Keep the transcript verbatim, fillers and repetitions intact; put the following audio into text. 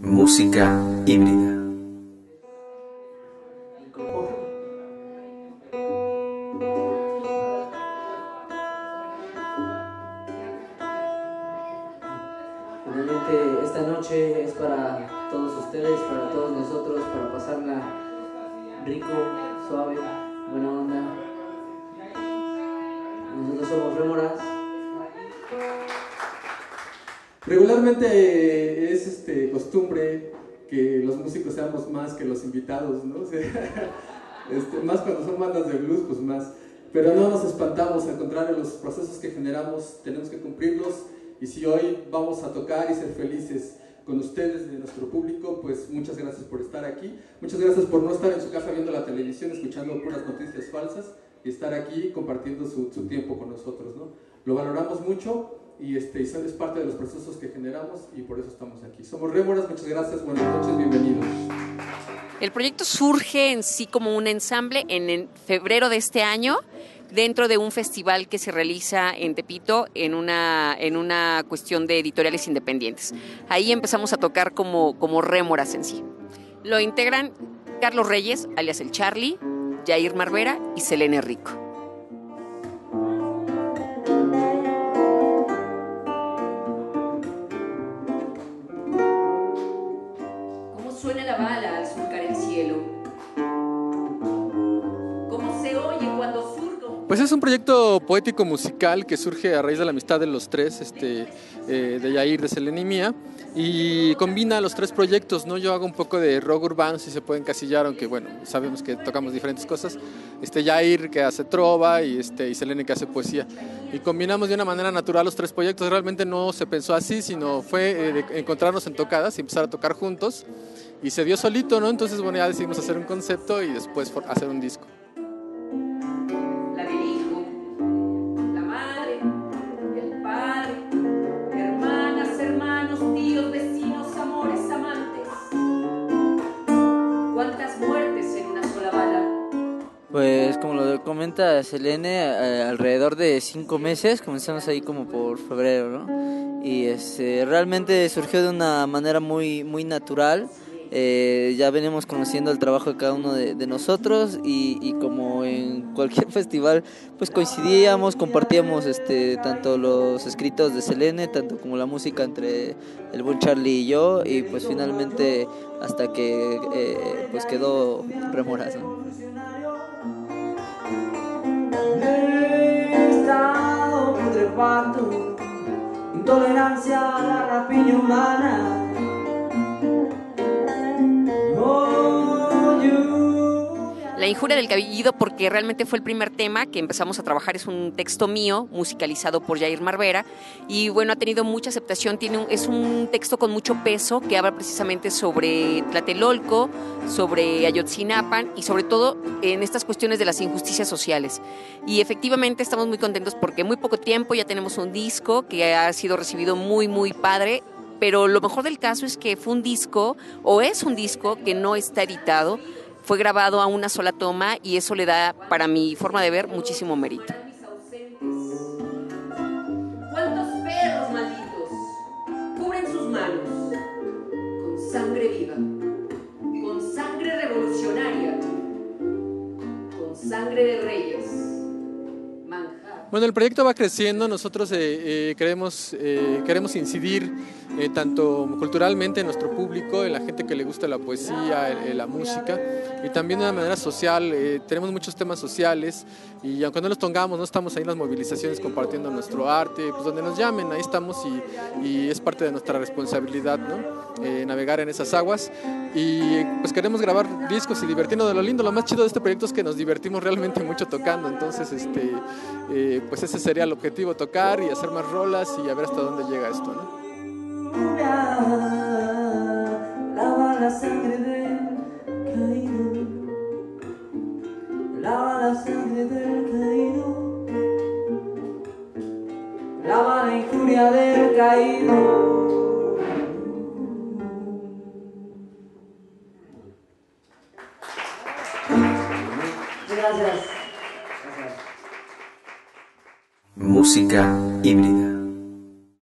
Música híbrida. Finalmente esta noche es para todos ustedes, para todos nosotros, para pasarla rico, suave, buena onda. Nosotros somos Rémora. Regularmente es este, costumbre que los músicos seamos más que los invitados, ¿no? O sea, este, más cuando son bandas de blues, pues más. Pero no nos espantamos, al contrario, los procesos que generamos tenemos que cumplirlos. Y si hoy vamos a tocar y ser felices con ustedes, de nuestro público, pues muchas gracias por estar aquí. Muchas gracias por no estar en su casa viendo la televisión, escuchando puras noticias falsas y estar aquí compartiendo su, su tiempo con nosotros, ¿no? Lo valoramos mucho. Y este, es parte de los procesos que generamos y por eso estamos aquí. Somos Rémora, muchas gracias, buenas noches, bienvenidos. El proyecto surge en sí como un ensamble en, en febrero de este año, dentro de un festival que se realiza en Tepito en una, en una cuestión de editoriales independientes. Ahí empezamos a tocar como, como Rémora en sí. Lo integran Carlos Reyes, alias el Charlie, Jair Marvera y Selene Rico. Suena la bala al surcar el cielo. ¿Cómo se oye cuando surco? Pues es un proyecto poético musical que surge a raíz de la amistad de los tres, este, eh, de Jair, de Selene y mía, y combina los tres proyectos, ¿no? Yo hago un poco de rock urbano, si se puede encasillar, aunque bueno, sabemos que tocamos diferentes cosas. Este, Jair que hace trova y, este, y Selene que hace poesía. Y combinamos de una manera natural los tres proyectos. Realmente no se pensó así, sino fue eh, de encontrarnos en tocadas y empezar a tocar juntos. Y se dio solito, ¿no? Entonces, bueno, ya decidimos hacer un concepto y después hacer un disco. La del hijo, la madre, el padre, hermanas, hermanos, tíos, vecinos, amores, amantes. ¿Cuántas muertes en una sola bala? Pues, como lo comenta Selene, eh, alrededor de cinco meses, comenzamos ahí como por febrero, ¿no? Y este, realmente surgió de una manera muy, muy natural. Eh, ya venimos conociendo el trabajo de cada uno de, de nosotros y, y como en cualquier festival pues coincidíamos, compartíamos este, tanto los escritos de Selene, tanto como la música entre el buen Charlie y yo, y pues finalmente hasta que eh, pues quedó Rémora. Intolerancia a la rapiña humana. La injuria del caído, porque realmente fue el primer tema que empezamos a trabajar, es un texto mío, musicalizado por Jair Marvera, y bueno, ha tenido mucha aceptación, tiene un, es un texto con mucho peso, que habla precisamente sobre Tlatelolco, sobre Ayotzinapa, y sobre todo en estas cuestiones de las injusticias sociales. Y efectivamente estamos muy contentos porque en muy poco tiempo ya tenemos un disco que ha sido recibido muy, muy padre. Pero lo mejor del caso es que fue un disco, o es un disco que no está editado, fue grabado a una sola toma y eso le da, para mi forma de ver, muchísimo mérito. ¿Cuántos perros malditos cubren sus manos con sangre viva, con sangre revolucionaria, con sangre de reyes? Bueno, el proyecto va creciendo, nosotros eh, eh, queremos, eh, queremos incidir eh, tanto culturalmente en nuestro público, en la gente que le gusta la poesía, eh, la música, y también de una manera social, eh, tenemos muchos temas sociales, y aunque no los tengamos, no estamos ahí en las movilizaciones compartiendo nuestro arte, pues donde nos llamen, ahí estamos, y, y es parte de nuestra responsabilidad, ¿no? Eh, navegar en esas aguas, y pues queremos grabar discos y divertirnos de lo lindo. Lo más chido de este proyecto es que nos divertimos realmente mucho tocando, entonces este... Eh, pues ese sería el objetivo, tocar y hacer más rolas y a ver hasta dónde llega esto, ¿no? La injuria del caído. Gracias. Música híbrida.